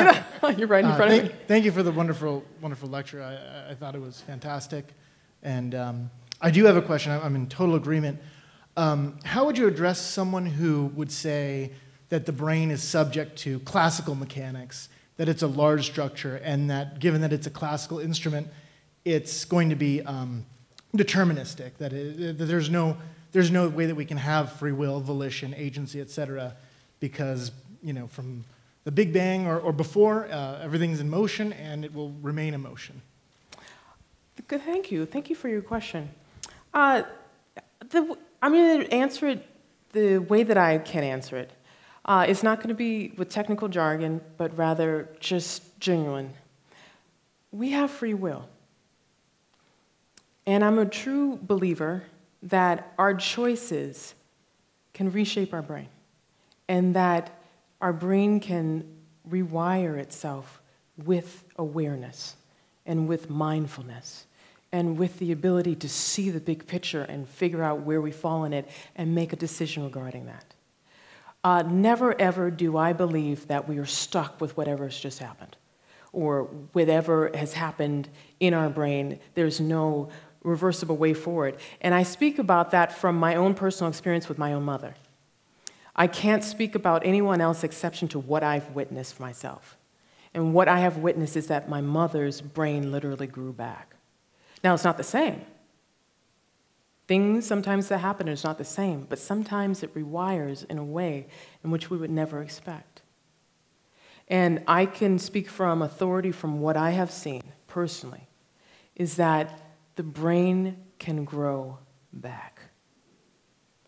You're right in uh, front thank, of me. Thank you for the wonderful, wonderful lecture. I, I thought it was fantastic. And um, I do have a question. I'm in total agreement. Um, how would you address someone who would say that the brain is subject to classical mechanics, that it's a large structure, and that given that it's a classical instrument, it's going to be um, deterministic, that, it, that there's, no, there's no way that we can have free will, volition, agency, et cetera, because, you know, from the Big Bang or, or before, uh, everything's in motion, and it will remain in motion. Good, thank you. Thank you for your question. Uh, the, I'm going to answer it the way that I can answer it. Uh, it's not going to be with technical jargon, but rather just genuine. We have free will. And I'm a true believer that our choices can reshape our brain, and that our brain can rewire itself with awareness and with mindfulness and with the ability to see the big picture and figure out where we fall in it and make a decision regarding that. Uh, never, ever do I believe that we are stuck with whatever has just happened or whatever has happened in our brain. There's no reversible way forward. And I speak about that from my own personal experience with my own mother. I can't speak about anyone else exception to what I've witnessed myself. And what I have witnessed is that my mother's brain literally grew back. Now, it's not the same. Things sometimes that happen is not the same, but sometimes it rewires in a way in which we would never expect. And I can speak from authority from what I have seen personally, is that the brain can grow back.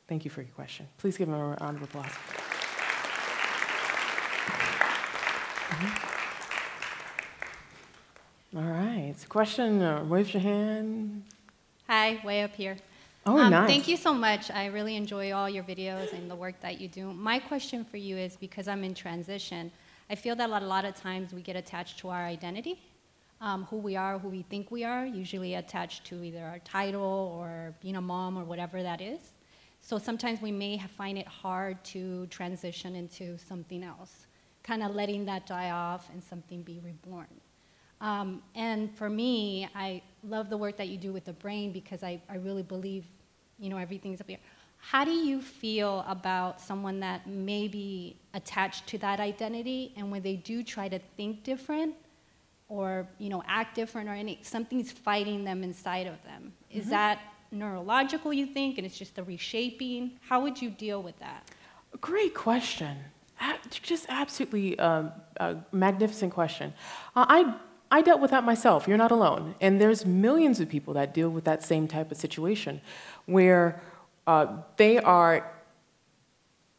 Thank you for your question. Please give him a round of applause. Mm-hmm. All right, so question, uh, wave your hand. Hi, way up here. Oh, um, nice. Thank you so much. I really enjoy all your videos and the work that you do. My question for you is, because I'm in transition, I feel that a lot of times we get attached to our identity. Um, who we are, who we think we are, usually attached to either our title or being a mom or whatever that is. So sometimes we may find it hard to transition into something else, kind of letting that die off and something be reborn. Um, and for me, I love the work that you do with the brain because I, I really believe, you know, everything's up here. How do you feel about someone that may be attached to that identity and when they do try to think different, or you know, act different, or any, something's fighting them inside of them? Is mm-hmm. that neurological, you think, and it's just the reshaping? How would you deal with that? Great question. Just absolutely um, a magnificent question. Uh, I, I dealt with that myself. You're not alone. And there's millions of people that deal with that same type of situation where uh, they are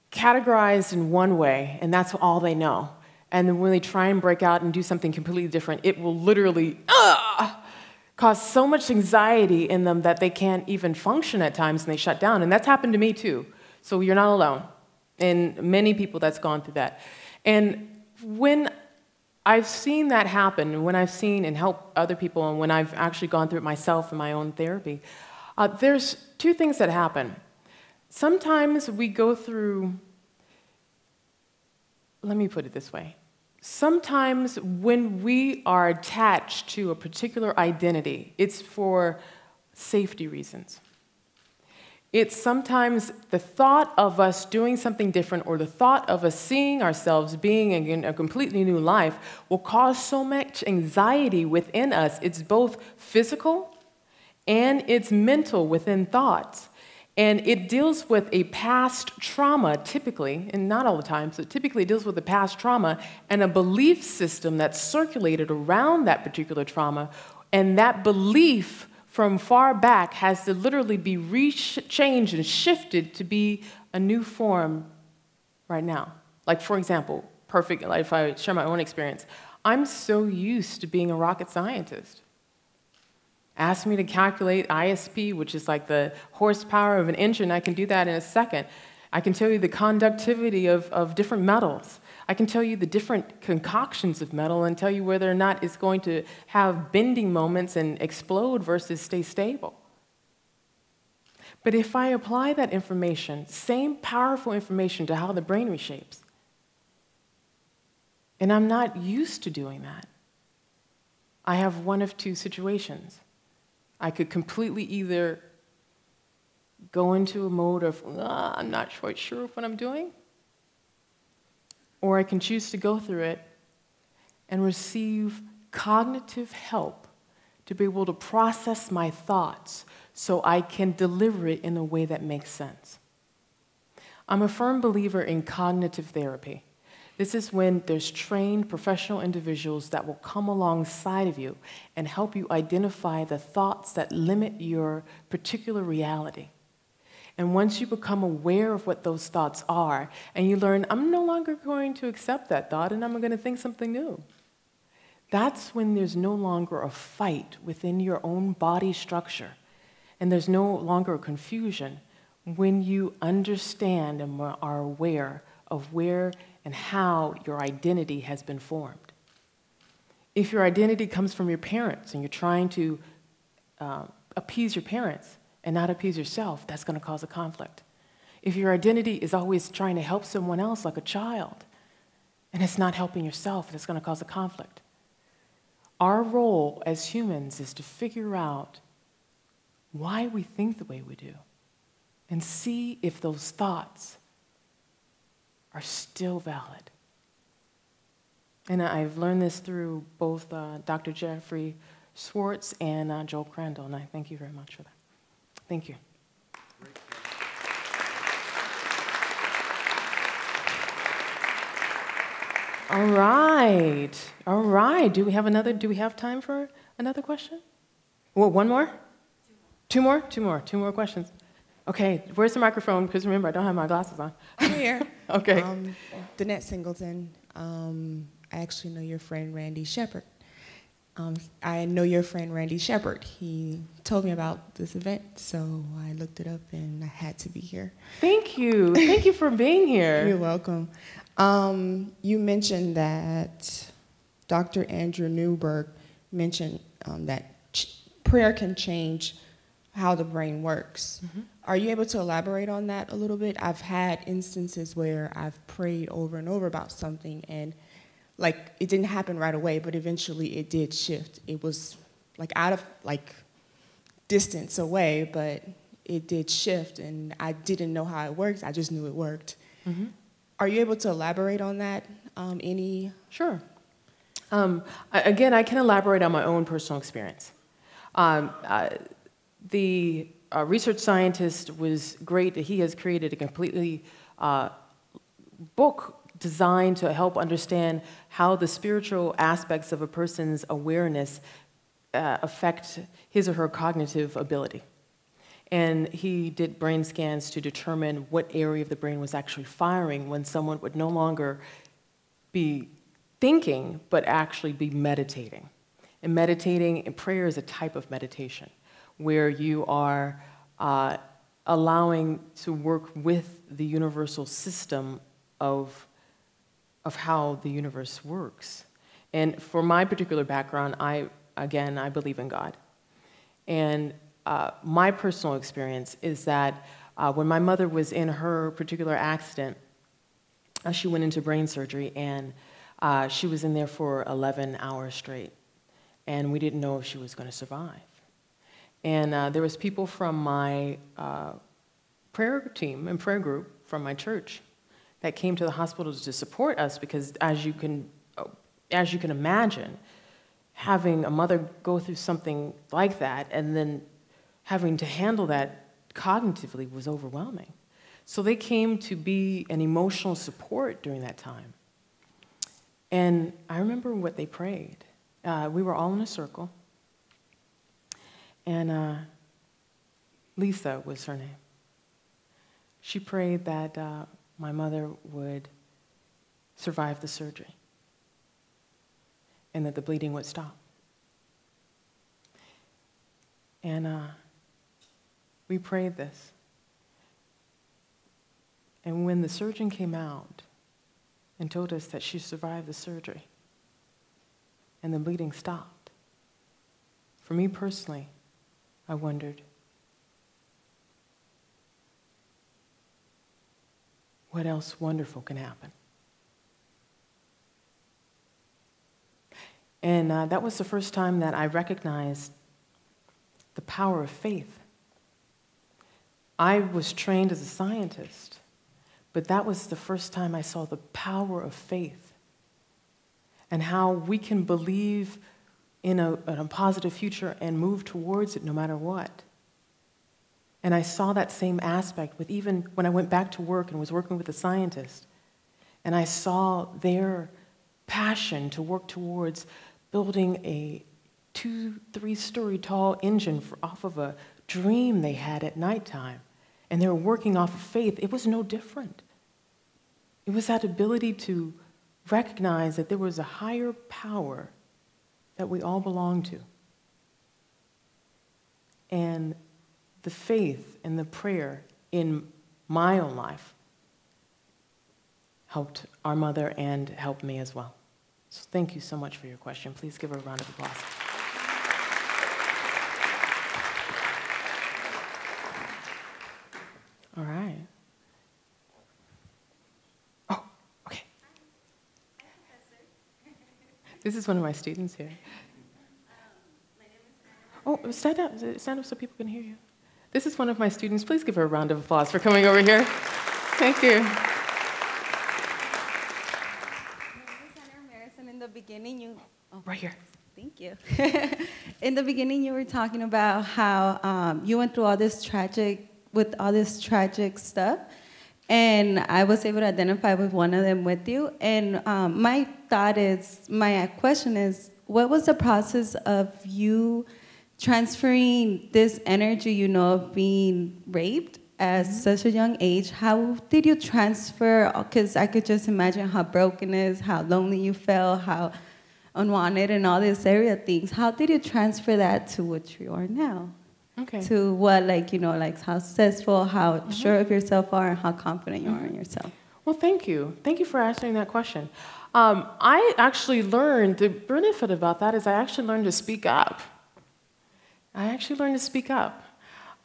categorized in one way, and that's all they know. And then when they try and break out and do something completely different, it will literally uh, cause so much anxiety in them that they can't even function at times and they shut down. And that's happened to me too. So you're not alone. And many people that's gone through that. And when I've seen that happen, when I've seen and helped other people, and when I've actually gone through it myself in my own therapy, uh, there's two things that happen. Sometimes we go through, let me put it this way. Sometimes when we are attached to a particular identity, it's for safety reasons. It's sometimes the thought of us doing something different or the thought of us seeing ourselves being in a completely new life will cause so much anxiety within us. It's both physical and it's mental within thoughts. And it deals with a past trauma, typically, and not all the time, so typically it deals with a past trauma and a belief system that's circulated around that particular trauma, and that belief from far back has to literally be re-changed and shifted to be a new form right now. Like, for example, perfect, like if I share my own experience, I'm so used to being a rocket scientist. Ask me to calculate I S P, which is like the horsepower of an engine. I can do that in a second. I can tell you the conductivity of, of different metals. I can tell you the different concoctions of metal and tell you whether or not it's going to have bending moments and explode versus stay stable. But if I apply that information, same powerful information, to how the brain reshapes, and I'm not used to doing that, I have one of two situations. I could completely either go into a mode of, ah, I'm not quite sure of what I'm doing, or I can choose to go through it and receive cognitive help to be able to process my thoughts so I can deliver it in a way that makes sense. I'm a firm believer in cognitive therapy. This is when there's trained professional individuals that will come alongside of you and help you identify the thoughts that limit your particular reality. And once you become aware of what those thoughts are, and you learn, I'm no longer going to accept that thought and I'm going to think something new, that's when there's no longer a fight within your own body structure, and there's no longer a confusion when you understand and are aware of where and how your identity has been formed. If your identity comes from your parents and you're trying to uh, appease your parents and not appease yourself, that's going to cause a conflict. If your identity is always trying to help someone else like a child and it's not helping yourself, that's going to cause a conflict. Our role as humans is to figure out why we think the way we do and see if those thoughts are still valid. And I've learned this through both uh, Doctor Jeffrey Schwartz and uh, Joe Crandall, and I thank you very much for that. Thank you. Great. All right, all right. Do we have another, do we have time for another question? Well, one more? Two more? Two more, two more, two more questions. Okay, where's the microphone? Because remember, I don't have my glasses on. I'm here. Okay. Um, Danette Singleton, um, I actually know your friend Randy Shepard. Um, I know your friend Randy Shepard. He told me about this event, so I looked it up and I had to be here. Thank you. Thank you for being here. You're welcome. Um, you mentioned that Doctor Andrew Newberg mentioned um, that prayer can change how the brain works. Mm-hmm. Are you able to elaborate on that a little bit? I've had instances where I've prayed over and over about something, and like it didn't happen right away, but eventually it did shift. It was like out of like distance away, but it did shift, and I didn't know how it worked. I just knew it worked. Mm-hmm. Are you able to elaborate on that? Um, any? Sure. Um, again, I can elaborate on my own personal experience. Um, I, the A research scientist was great. He has created a completely uh, book designed to help understand how the spiritual aspects of a person's awareness uh, affect his or her cognitive ability. And he did brain scans to determine what area of the brain was actually firing when someone would no longer be thinking, but actually be meditating. And meditating and prayer is a type of meditation, where you are uh, allowing to work with the universal system of, of how the universe works. And for my particular background, I, again, I believe in God. And uh, my personal experience is that uh, when my mother was in her particular accident, uh, she went into brain surgery, and uh, she was in there for eleven hours straight. And we didn't know if she was going to survive. And uh, there was people from my uh, prayer team and prayer group from my church that came to the hospital to support us because, as you can, as you can imagine, having a mother go through something like that and then having to handle that cognitively was overwhelming. So they came to be an emotional support during that time. And I remember what they prayed. Uh, we were all in a circle. And uh, Lisa was her name. She prayed that uh, my mother would survive the surgery and that the bleeding would stop. And uh, we prayed this. And when the surgeon came out and told us that she survived the surgery and the bleeding stopped, for me personally, I wondered, what else wonderful can happen? And uh, that was the first time that I recognized the power of faith. I was trained as a scientist, but that was the first time I saw the power of faith and how we can believe in a, in a positive future and move towards it no matter what. And I saw that same aspect with even when I went back to work and was working with a scientist, and I saw their passion to work towards building a two, three-story tall engine for, off of a dream they had at nighttime, and they were working off of faith. It was no different. It was that ability to recognize that there was a higher power that we all belong to. And the faith and the prayer in my own life helped our mother and helped me as well. So thank you so much for your question. Please give her a round of applause. All right. Oh, okay. I'm a professor. This is one of my students here. Um, my name is Anna. Oh, stand up, stand up so people can hear you. This is one of my students. Please give her a round of applause for coming over here. Thank you. In the beginning, you oh, right here. Thank you. In the beginning, you were talking about how um, you went through all this tragic, with all this tragic stuff, and I was able to identify with one of them with you. And um, my thought is, my question is, what was the process of you transferring this energy, you know, of being raped at mm-hmm. such a young age? How did you transfer? Because I could just imagine how broken it is, how lonely you felt, how unwanted and all this area of things. How did you transfer that to what you are now? Okay. To what, like, you know, like how successful, how mm-hmm. sure of yourself are, and how confident you are in yourself? Well, thank you. Thank you for answering that question. Um, I actually learned, the benefit about that is I actually learned to speak up. I actually learned to speak up.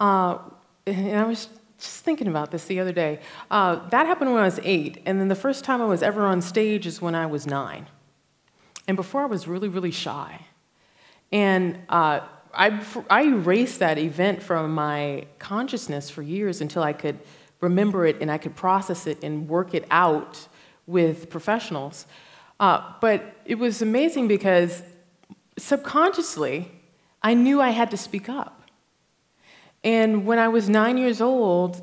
Uh, and I was just thinking about this the other day. Uh, that happened when I was eight, and then the first time I was ever on stage is when I was nine. And before I was really, really shy. And uh, I, I erased that event from my consciousness for years until I could remember it and I could process it and work it out with professionals. Uh, but it was amazing because subconsciously, I knew I had to speak up. And when I was nine years old,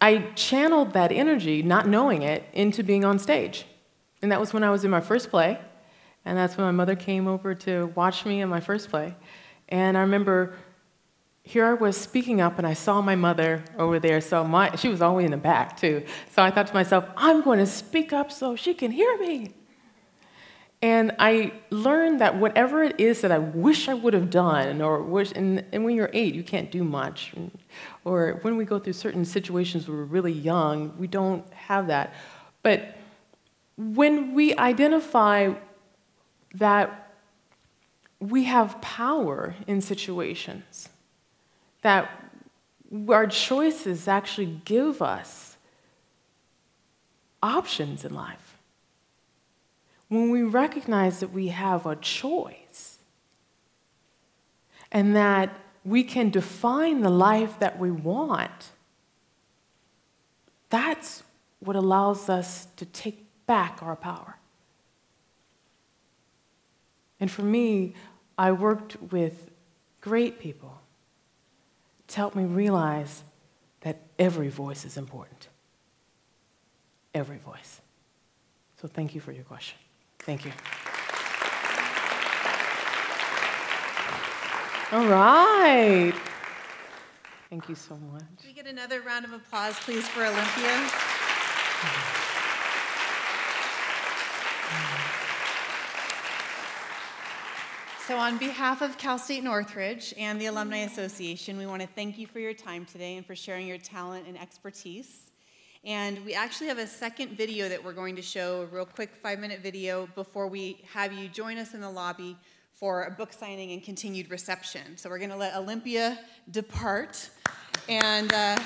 I channeled that energy, not knowing it, into being on stage. And that was when I was in my first play. And that's when my mother came over to watch me in my first play. And I remember, here I was speaking up, and I saw my mother over there. So my, she was always in the back, too. So I thought to myself, I'm going to speak up so she can hear me. And I learned that whatever it is that I wish I would have done, or wish, and, and when you're eight, you can't do much. And, or when we go through certain situations where we're really young, we don't have that. But when we identify that we have power in situations, that our choices actually give us options in life, when we recognize that we have a choice and that we can define the life that we want, that's what allows us to take back our power. And for me, I worked with great people to help me realize that every voice is important. Every voice. So thank you for your question. Thank you. All right. Thank you so much. Can we get another round of applause, please, for Olympia? So on behalf of Cal State Northridge and the Alumni Association, we want to thank you for your time today and for sharing your talent and expertise. And we actually have a second video that we're going to show, a real quick five-minute video, before we have you join us in the lobby for a book signing and continued reception. So we're going to let Olympia depart. And uh,